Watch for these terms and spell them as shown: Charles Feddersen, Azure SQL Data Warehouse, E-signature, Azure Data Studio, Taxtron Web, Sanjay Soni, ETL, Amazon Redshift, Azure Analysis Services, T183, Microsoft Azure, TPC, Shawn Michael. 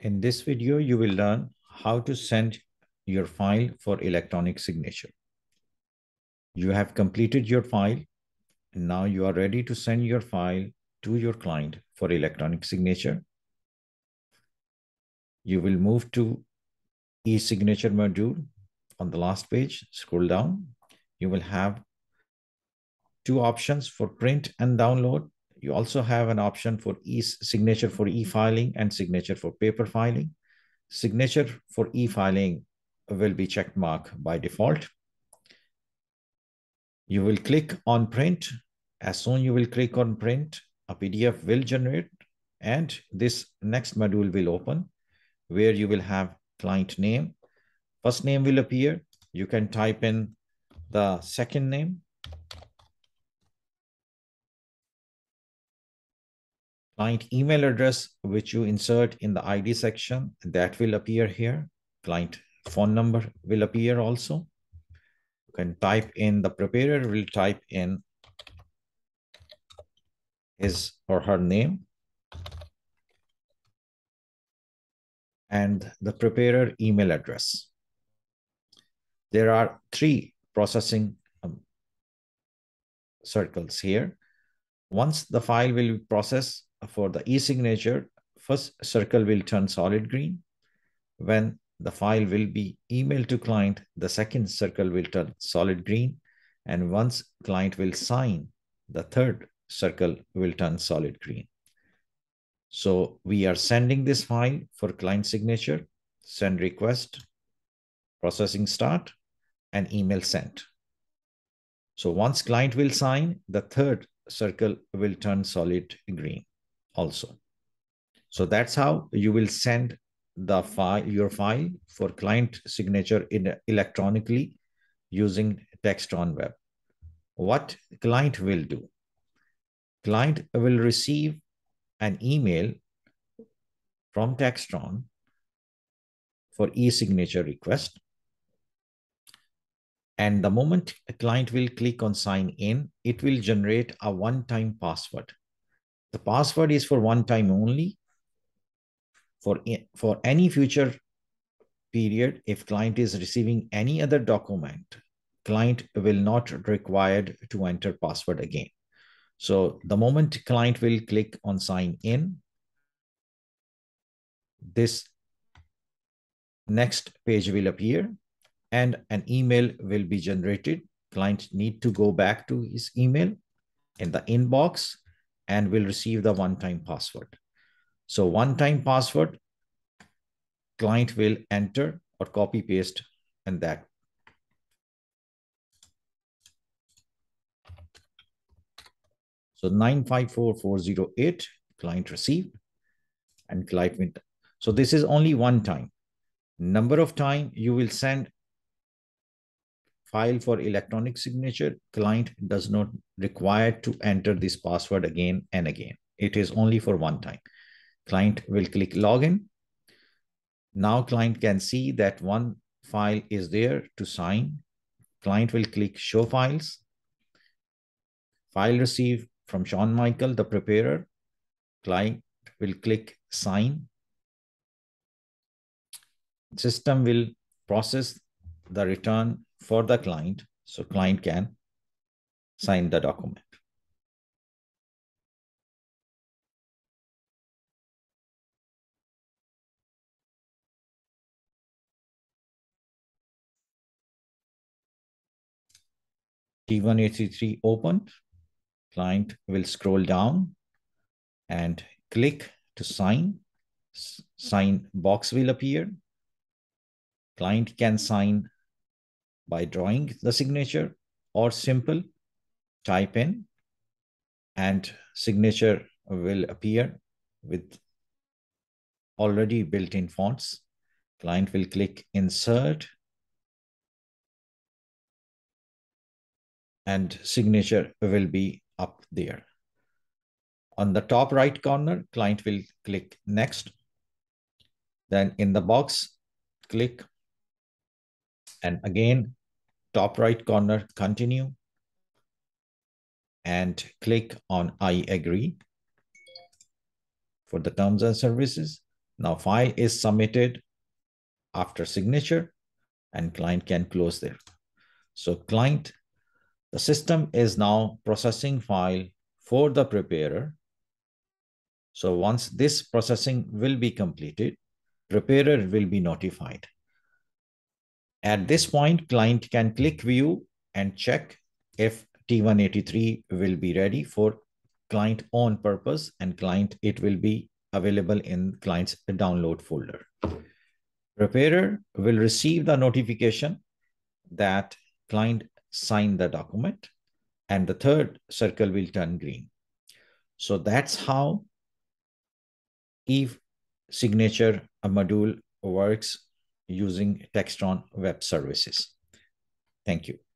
In this video, you will learn how to send your file for electronic signature. You have completed your file, and now you are ready to send your file to your client for electronic signature. You will move to e-signature module. On the last page, scroll down. You will have two options for print and download. You also have an option for e-signature for e-filing and signature for paper filing. Signature for e-filing will be check mark by default. You will click on print. As soon as you will click on print, a PDF will generate and this next module will open where you will have client name. First name will appear. You can type in the second name. Client email address, which you insert in the ID section, that will appear here. Client phone number will appear also. You can type in, the preparer will type in his or her name. And the preparer email address. There are three processing circles here. Once the file will be processed, for the e-signature, first circle will turn solid green. When the file will be emailed to client, the second circle will turn solid green. And once client will sign, the third circle will turn solid green. So we are sending this file for client signature, send request, processing start, and email sent. So once client will sign, the third circle will turn solid green also. So that's how you will send the file, your file for client signature electronically using Taxtron Web. What client will do? Client will receive an email from Taxtron for e-signature request. And the moment a client will click on sign in, it will generate a one-time password. The password is for one time only. For any future period, if client is receiving any other document, client will not required to enter password again. So the moment client will click on sign in, this next page will appear and an email will be generated. Client need to go back to his email in the inbox and will receive the one-time password. So one-time password, client will enter or copy paste and that. So 954408, client received and client went. So this is only one time. Number of time you will send file for electronic signature, client does not require to enter this password again and again. It is only for one time. Client will click login. Now client can see that one file is there to sign. Client will click show files. File received from Shawn Michael, the preparer. Client will click sign. System will process the return for the client, so client can sign the document. T183 opened, client will scroll down and click to sign. Sign box will appear. Client can sign by drawing the signature or simple type in and signature will appear with already built-in fonts. Client will click insert and signature will be up there. On the top right corner, client will click next. Then in the box, click and again, top right corner, continue and click on I agree for the terms and services. Now file is submitted after signature and client can close there. So client, the system is now processing file for the preparer. So once this processing will be completed, preparer will be notified. At this point, client can click view and check if T183 will be ready for client on purpose, and client, it will be available in client's download folder. Preparer will receive the notification that client signed the document, and the third circle will turn green. So that's how E-signature module works using Taxtron Web Services. Thank you.